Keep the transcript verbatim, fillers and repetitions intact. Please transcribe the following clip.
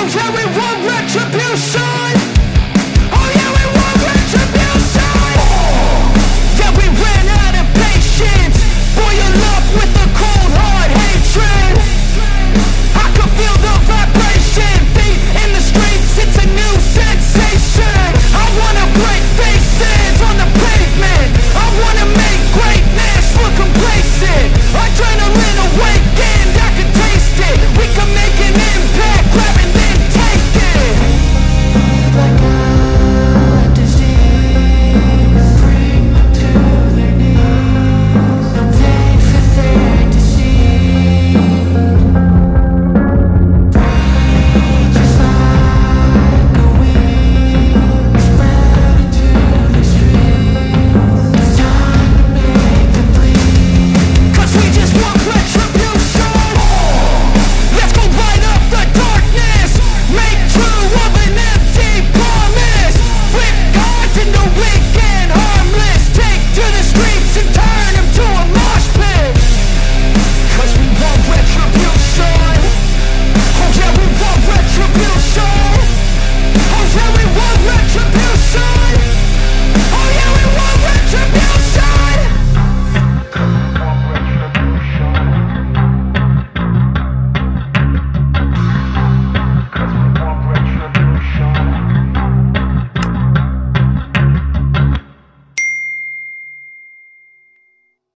or will we want retribution?